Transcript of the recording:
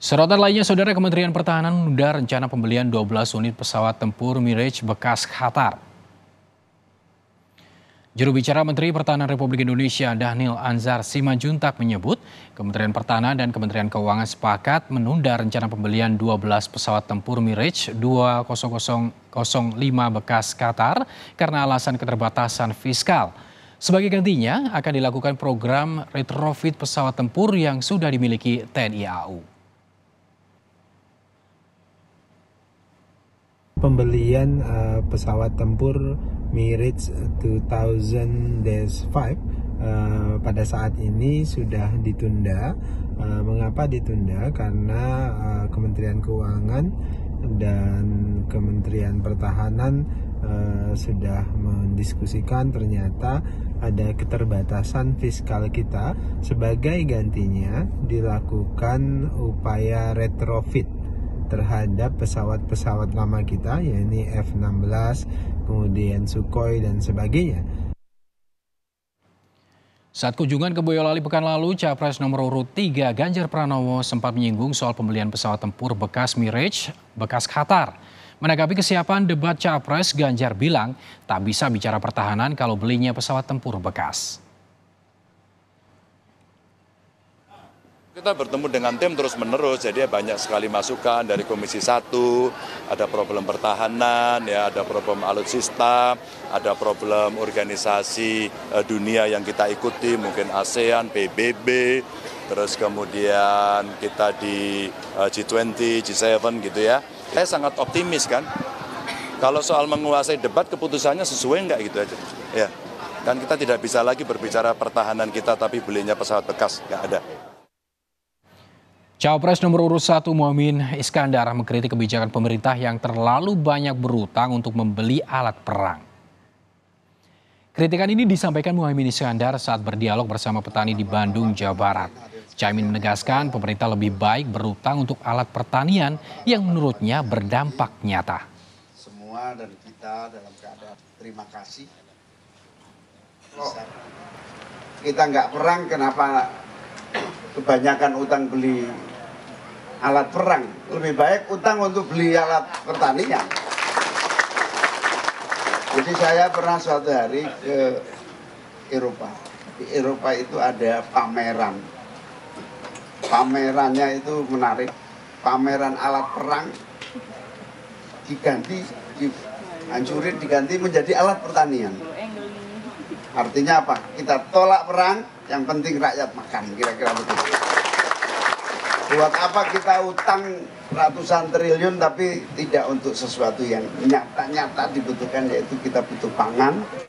Sorotan lainnya, Saudara, Kementerian Pertahanan menunda rencana pembelian 12 unit pesawat tempur Mirage bekas Qatar. Juru bicara Menteri Pertahanan Republik Indonesia Dahnil Anzar Simanjuntak menyebut Kementerian Pertahanan dan Kementerian Keuangan sepakat menunda rencana pembelian 12 pesawat tempur Mirage 2000-5 bekas Qatar karena alasan keterbatasan fiskal. Sebagai gantinya akan dilakukan program retrofit pesawat tempur yang sudah dimiliki TNI AU. Pembelian pesawat tempur Mirage 2000-5 pada saat ini sudah ditunda. Mengapa ditunda? Karena Kementerian Keuangan dan Kementerian Pertahanan sudah mendiskusikan, ternyata ada keterbatasan fiskal kita. Sebagai gantinya dilakukan upaya retrofit terhadap pesawat-pesawat lama kita, yakni F-16, kemudian Sukhoi, dan sebagainya. Saat kunjungan ke Boyolali pekan lalu, Capres nomor urut 3 Ganjar Pranowo sempat menyinggung soal pembelian pesawat tempur bekas Mirage, bekas Qatar. Menanggapi kesiapan debat Capres, Ganjar bilang tak bisa bicara pertahanan kalau belinya pesawat tempur bekas. Kita bertemu dengan tim terus-menerus, jadi banyak sekali masukan dari Komisi 1, ada problem pertahanan, ya, ada problem alutsista, ada problem organisasi dunia yang kita ikuti, mungkin ASEAN, PBB, terus kemudian kita di G20, G7 gitu ya. Saya sangat optimis kan, kalau soal menguasai debat keputusannya sesuai nggak gitu aja. Ya, kan kita tidak bisa lagi berbicara pertahanan kita tapi belinya pesawat bekas, nggak ada. Cawapres nomor urut 1 Muhaimin Iskandar mengkritik kebijakan pemerintah yang terlalu banyak berutang untuk membeli alat perang. Kritikan ini disampaikan Muhaimin Iskandar saat berdialog bersama petani di Bandung, Jawa Barat. Caimin menegaskan pemerintah lebih baik berutang untuk alat pertanian yang menurutnya berdampak nyata. Semua dari kita dalam keadaan terima kasih. Kita nggak perang, kenapa kebanyakan utang beli alat perang? Lebih baik utang untuk beli alat pertanian. Jadi saya pernah suatu hari ke Eropa. Di Eropa itu ada pameran. Pamerannya itu menarik. Pameran alat perang diganti, dihancurin, diganti menjadi alat pertanian. Artinya apa? Kita tolak perang, yang penting rakyat makan, kira-kira begitu. Buat apa kita utang ratusan triliun tapi tidak untuk sesuatu yang nyata-nyata dibutuhkan, yaitu kita butuh pangan.